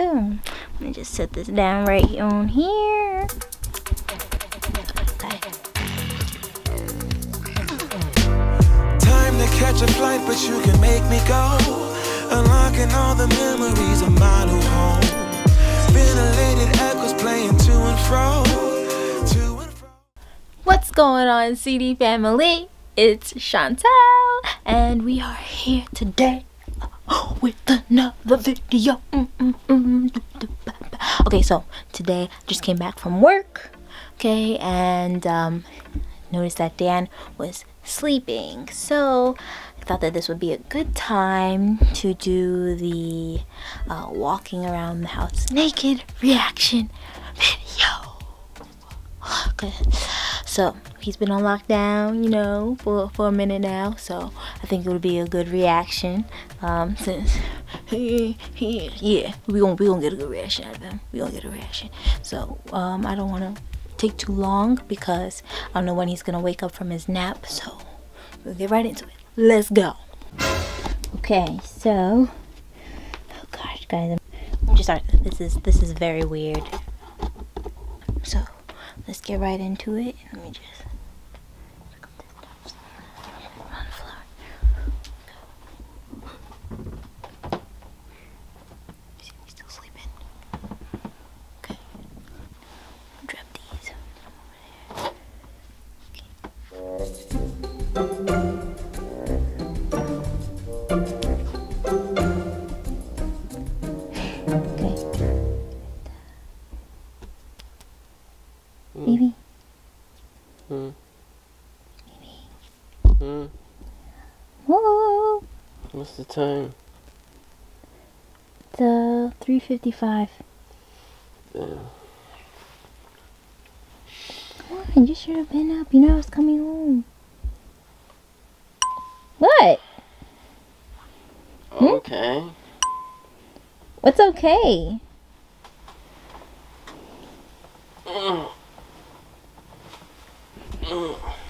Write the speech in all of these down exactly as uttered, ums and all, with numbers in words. Oh, let me just set this down right on here. Time to catch a flight, but you can make me go. Unlocking all the memories of my new home. Ventilated echoes playing to and fro. To and fro. What's going on, C D family? It's Chantal, and we are here today with another video. Mm, mm, mm. Okay, so today I just came back from work, okay, and um, noticed that Dan was sleeping, so I thought that this would be a good time to do the uh, walking around the house naked reaction video. Okay, so he's been on lockdown, you know, for, for a minute now, so I think it'll be a good reaction. Um, since he, he, yeah, we gonna we gonna get a good reaction out of him. We gonna get a reaction. So um, I don't wanna take too long because I don't know when he's gonna wake up from his nap. So we'll get right into it. Let's go. Okay, so oh gosh, guys, I'm just sorry. This is this is very weird. So let's get right into it. Let me just. Baby. Mm. Baby. Mm. Whoa. What's the time? It's uh, three fifty-five. Yeah. Come on, you should have been up. You know I was coming home. What? Okay. Hmm? What's okay? Mm.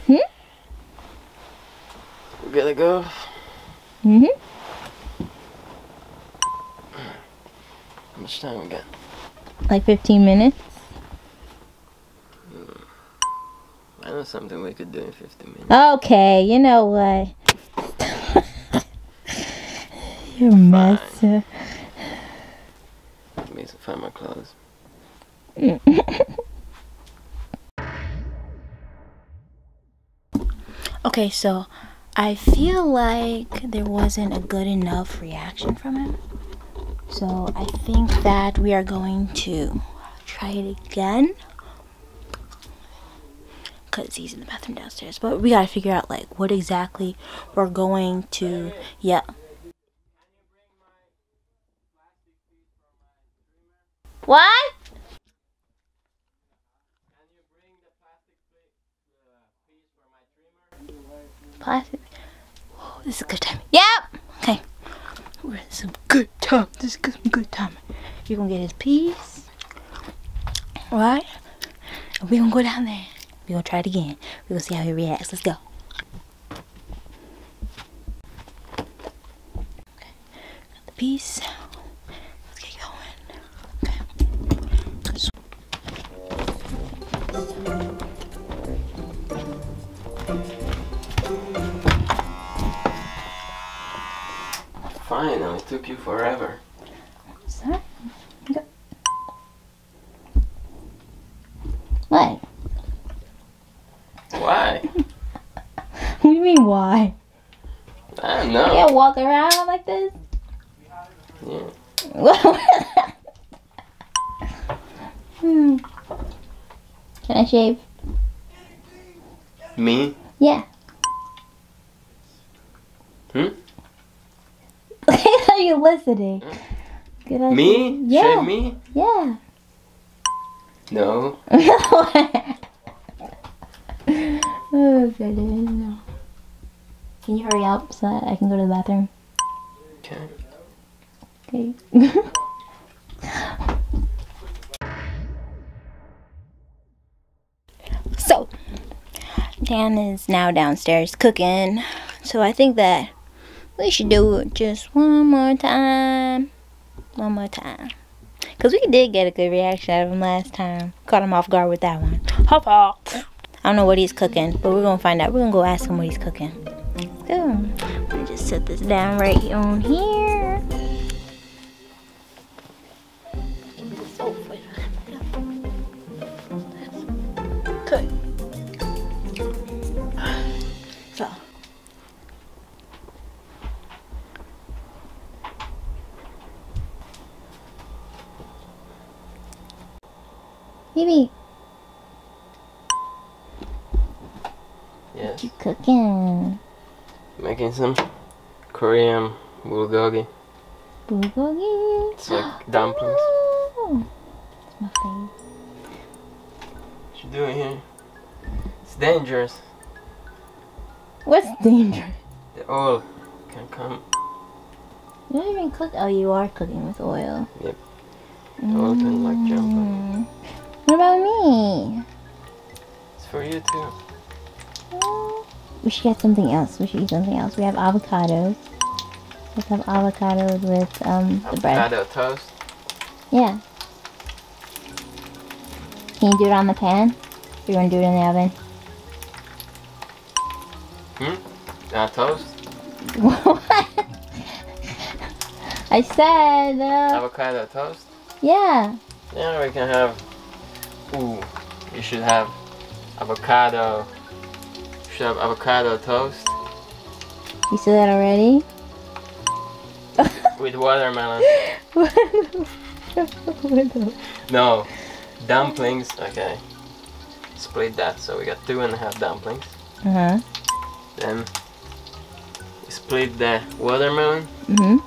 Hmm? We gotta go. Mm-hmm. How much time we got? Like fifteen minutes. Hmm. I know something we could do in fifteen minutes. Okay, you know what? You're massive. Let me find my clothes. Okay, so I feel like there wasn't a good enough reaction from him. So I think that we are going to try it again. Because he's in the bathroom downstairs. But we gotta figure out like what exactly we're going to, yeah. What? Plastic. Oh, this is a good time. Yep. Okay. We're in some good time. This is good, good time. You're gonna get his piece, right? And we're gonna go down there. We're gonna try it again. We're gonna see how he reacts. Let's go. Okay. Got the piece. Let's get going. Okay. So fine, it took you forever. I'm sorry. Go. What? Why? What do you mean, why? I don't know. You can't walk around like this? Yeah. hmm. Can I shave? Me? Yeah. Hmm? Are you listening? Mm. Me? See? Yeah. Shave me? Yeah. No. Oh, goodness, no. Can you hurry up so that I can go to the bathroom? Okay. Okay. So, Dan is now downstairs cooking. So I think that we should do it just one more time. One more time. Because we did get a good reaction out of him last time. Caught him off guard with that one. Hop hop. I don't know what he's cooking, but we're going to find out. We're going to go ask him what he's cooking. Let's go. I'm going to just set this down right on here. Good. So. Baby. Yes. What you cooking? Making some Korean bulgogi. Bulgogi? It's like dumplings. Oh, it's my favorite. What you doing here? It's dangerous. What's dangerous? The oil can come. You don't even cook. Oh, you are cooking with oil. Yep. The mm. oil can like jump on. What about me? It's for you too. Uh, we should get something else. We should eat something else. We have avocados. Let's have avocados with um the bread. Avocado toast? Yeah. Can you do it on the pan? Or you want to do it in the oven? Hmm? Uh, toast? What? I said... Uh, avocado toast? Yeah. Yeah, we can have... Ooh, you should have avocado. You should have avocado toast. You said that already? With watermelon. No, dumplings. Okay, split that. So we got two and a half dumplings. Uh huh. Then we split the watermelon. Mhm.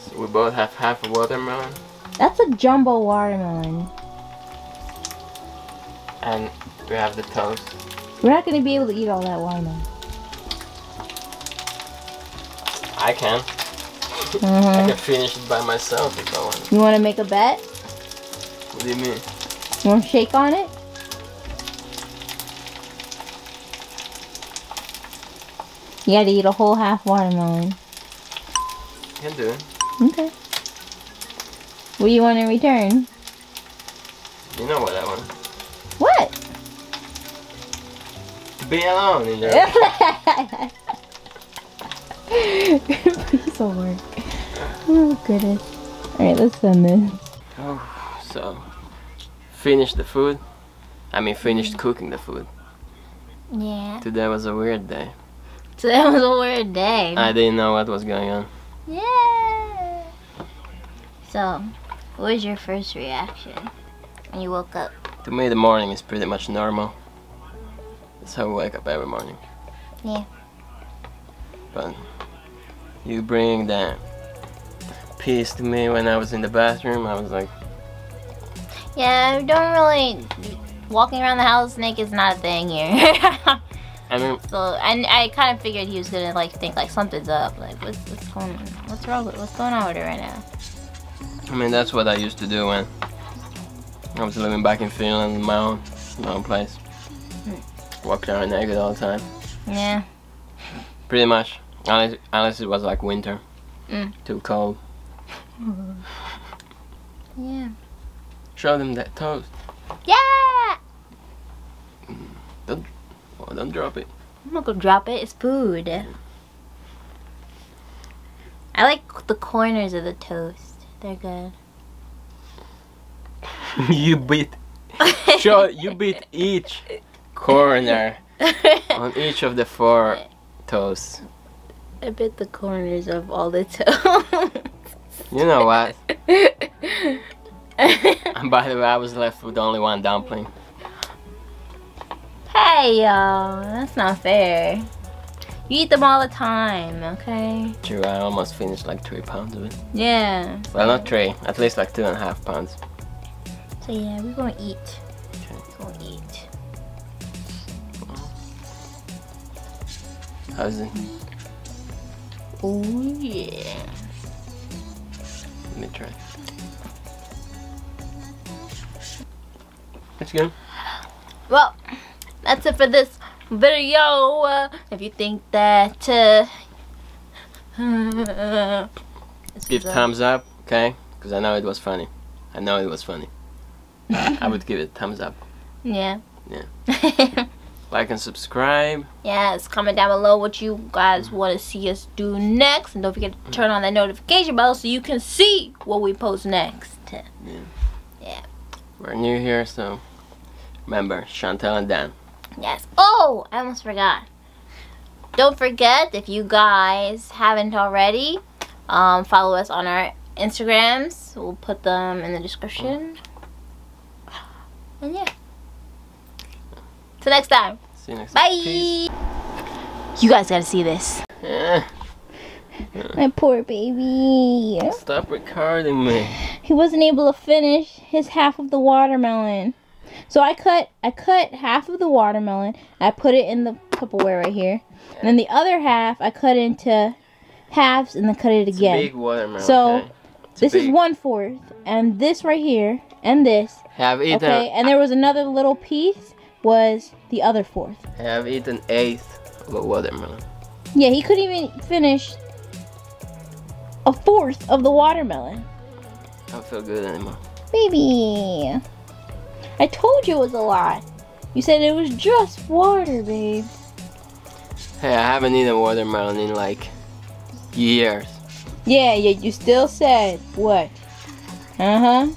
So we both have half a watermelon. That's a jumbo watermelon. And we have the toast. We're not going to be able to eat all that watermelon. I can. Mm-hmm. I can finish it by myself if I want. You want to make a bet? What do you mean? You want to shake on it? You got to eat a whole half watermelon. You can do it. Okay. What do you want in return? You know what I want. What? To be alone in there. Please don't work. Oh goodness. Alright, let's send this. Oh, so finished the food. I mean finished cooking the food. Yeah. Today was a weird day. Today was a weird day. I didn't know what was going on. Yeah. So what was your first reaction when you woke up? To me, the morning is pretty much normal. That's how I wake up every morning. Yeah. But you bring that peace to me when I was in the bathroom. I was like... Yeah, I don't really... Walking around the house naked is not a thing here. I mean... So, and I kind of figured he was gonna like think like something's up. Like, what's, what's going on? What's wrong with, what's going on with her right now? I mean, that's what I used to do when I was living back in Finland in my own, my own place. Walked around naked all the time. Yeah. Pretty much. Unless, unless it was like winter. Mm. Too cold. Yeah. Show them that toast. Yeah! Don't, oh, don't drop it. I'm not gonna drop it, it's food. I like the corners of the toast. They're good. You bit. Sure, you bit each corner on each of the four toes. I bit the corners of all the toes. You know what? And by the way, I was left with only one dumpling. Hey, y'all. That's not fair. You eat them all the time, okay? True, I almost finished like three pounds of it. Yeah. Well, not three, at least like two and a half pounds. So yeah, we're gonna eat. Okay. We're gonna eat. How's it? Oh yeah. Let me try. That's good. Well, that's it for this video. Uh, if you think that uh, uh, give thumbs up, okay? Because I know it was funny. I know it was funny. I would give it thumbs up. Yeah. Yeah. Like and subscribe. Yes, comment down below what you guys want to see us do next. And don't forget to turn on that notification bell so you can see what we post next. Yeah. Yeah. We're new here, so remember, Chantal and Dan. Yes. Oh, I almost forgot. Don't forget, if you guys haven't already, um, follow us on our Instagrams. We'll put them in the description. And yeah. Till next time. See you next time. Bye. Peace. You guys gotta see this. Yeah. Yeah. My poor baby. Stop recording me. He wasn't able to finish his half of the watermelon. So I cut I cut half of the watermelon. I put it in the Tupperware right here. Yeah. And then the other half I cut into halves and then cut it it's again. A big watermelon. So okay. This big. Is one fourth. And this right here and this. Have eaten. Okay, and there was another little piece was the other fourth. Have eaten eighth of a watermelon. Yeah, he couldn't even finish a fourth of the watermelon. I don't feel good anymore. Baby. I told you it was a lot. You said it was just water, babe. Hey, I haven't eaten watermelon in like years. Yeah, yeah, you still said what? Uh-huh.